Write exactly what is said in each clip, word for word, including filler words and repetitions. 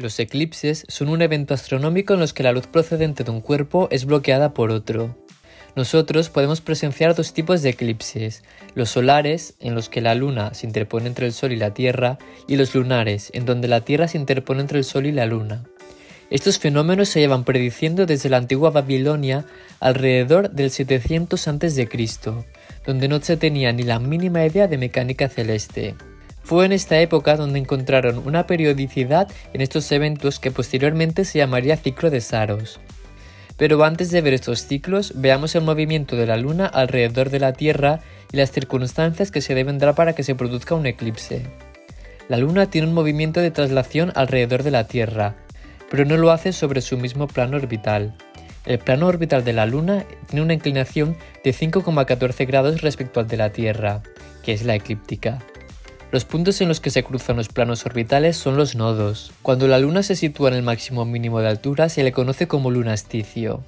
Los eclipses son un evento astronómico en los que la luz procedente de un cuerpo es bloqueada por otro. Nosotros podemos presenciar dos tipos de eclipses, los solares, en los que la luna se interpone entre el sol y la tierra, y los lunares, en donde la tierra se interpone entre el sol y la luna. Estos fenómenos se llevan prediciendo desde la antigua Babilonia alrededor del setecientos antes de Cristo, donde no se tenía ni la mínima idea de mecánica celeste. Fue en esta época donde encontraron una periodicidad en estos eventos que posteriormente se llamaría Ciclo de Saros. Pero antes de ver estos ciclos, veamos el movimiento de la luna alrededor de la Tierra y las circunstancias que se deben dar para que se produzca un eclipse. La luna tiene un movimiento de traslación alrededor de la Tierra, pero no lo hace sobre su mismo plano orbital. El plano orbital de la luna tiene una inclinación de cinco coma catorce grados respecto al de la Tierra, que es la eclíptica. Los puntos en los que se cruzan los planos orbitales son los nodos. Cuando la luna se sitúa en el máximo mínimo de altura se le conoce como lunasticio.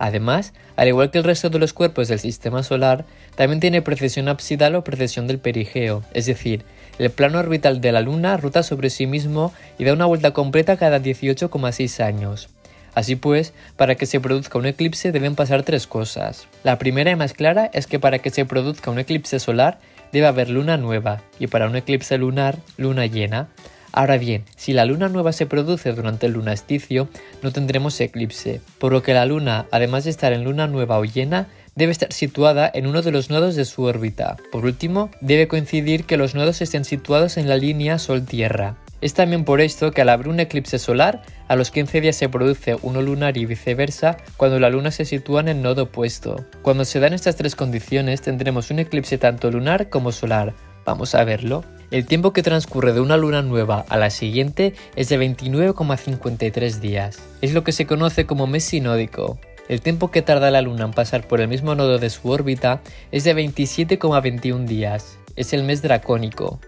Además, al igual que el resto de los cuerpos del sistema solar, también tiene precesión apsidal o precesión del perigeo, es decir, el plano orbital de la luna ruta sobre sí mismo y da una vuelta completa cada dieciocho coma seis años. Así pues, para que se produzca un eclipse deben pasar tres cosas. La primera y más clara es que para que se produzca un eclipse solar debe haber luna nueva, y para un eclipse lunar, luna llena. Ahora bien, si la luna nueva se produce durante el lunasticio, no tendremos eclipse, por lo que la luna, además de estar en luna nueva o llena, debe estar situada en uno de los nodos de su órbita. Por último, debe coincidir que los nodos estén situados en la línea Sol-Tierra. Es también por esto que al haber un eclipse solar, a los quince días se produce uno lunar y viceversa cuando la luna se sitúa en el nodo opuesto. Cuando se dan estas tres condiciones tendremos un eclipse tanto lunar como solar. Vamos a verlo. El tiempo que transcurre de una luna nueva a la siguiente es de veintinueve coma cincuenta y tres días. Es lo que se conoce como mes sinódico. El tiempo que tarda la luna en pasar por el mismo nodo de su órbita es de veintisiete coma veintiún días. Es el mes dracónico.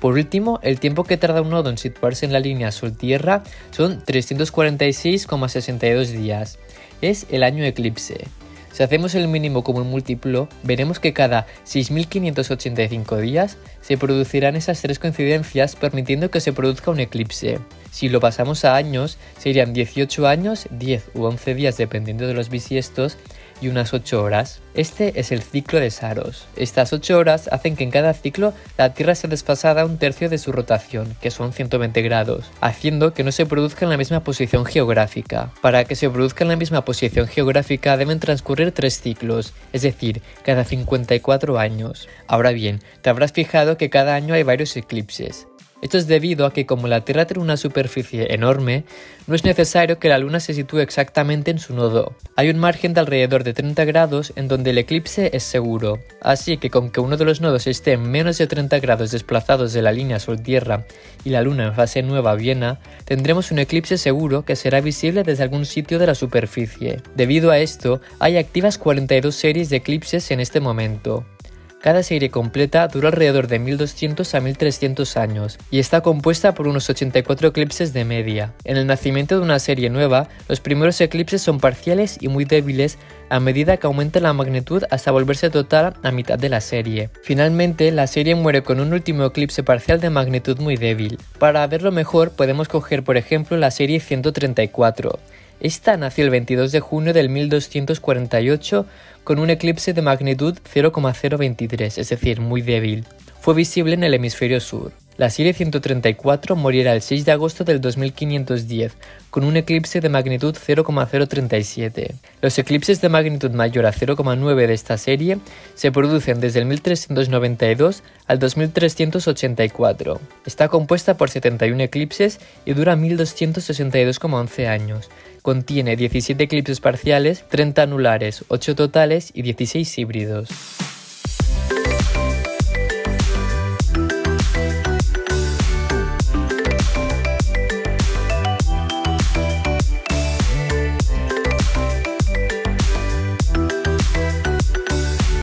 Por último, el tiempo que tarda un nodo en situarse en la línea Sol-Tierra son trescientos cuarenta y seis coma sesenta y dos días. Es el año eclipse. Si hacemos el mínimo como un múltiplo, veremos que cada seis mil quinientos ochenta y cinco días se producirán esas tres coincidencias permitiendo que se produzca un eclipse. Si lo pasamos a años, serían dieciocho años, diez u once días dependiendo de los bisiestos, y unas ocho horas. Este es el ciclo de Saros. Estas ocho horas hacen que en cada ciclo la Tierra sea desfasada un tercio de su rotación, que son ciento veinte grados, haciendo que no se produzca en la misma posición geográfica. Para que se produzca en la misma posición geográfica deben transcurrir tres ciclos, es decir, cada cincuenta y cuatro años. Ahora bien, te habrás fijado que cada año hay varios eclipses. Esto es debido a que como la Tierra tiene una superficie enorme, no es necesario que la Luna se sitúe exactamente en su nodo. Hay un margen de alrededor de treinta grados en donde el eclipse es seguro. Así que con que uno de los nodos esté menos de treinta grados desplazados de la línea Sol-Tierra y la Luna en fase nueva Viena, tendremos un eclipse seguro que será visible desde algún sitio de la superficie. Debido a esto, hay activas cuarenta y dos series de eclipses en este momento. Cada serie completa dura alrededor de mil doscientos a mil trescientos años y está compuesta por unos ochenta y cuatro eclipses de media. En el nacimiento de una serie nueva, los primeros eclipses son parciales y muy débiles a medida que aumenta la magnitud hasta volverse total a mitad de la serie. Finalmente, la serie muere con un último eclipse parcial de magnitud muy débil. Para verlo mejor, podemos coger por ejemplo la serie ciento treinta y cuatro. Esta nació el veintidós de junio del mil doscientos cuarenta y ocho con un eclipse de magnitud cero coma cero veintitrés, es decir, muy débil. Fue visible en el hemisferio sur. La serie ciento treinta y cuatro morirá el seis de agosto del dos mil quinientos diez con un eclipse de magnitud cero coma cero treinta y siete. Los eclipses de magnitud mayor a cero coma nueve de esta serie se producen desde el mil trescientos noventa y dos al dos mil trescientos ochenta y cuatro. Está compuesta por setenta y un eclipses y dura mil doscientos sesenta y dos coma once años. Contiene diecisiete eclipses parciales, treinta anulares, ocho totales y dieciséis híbridos.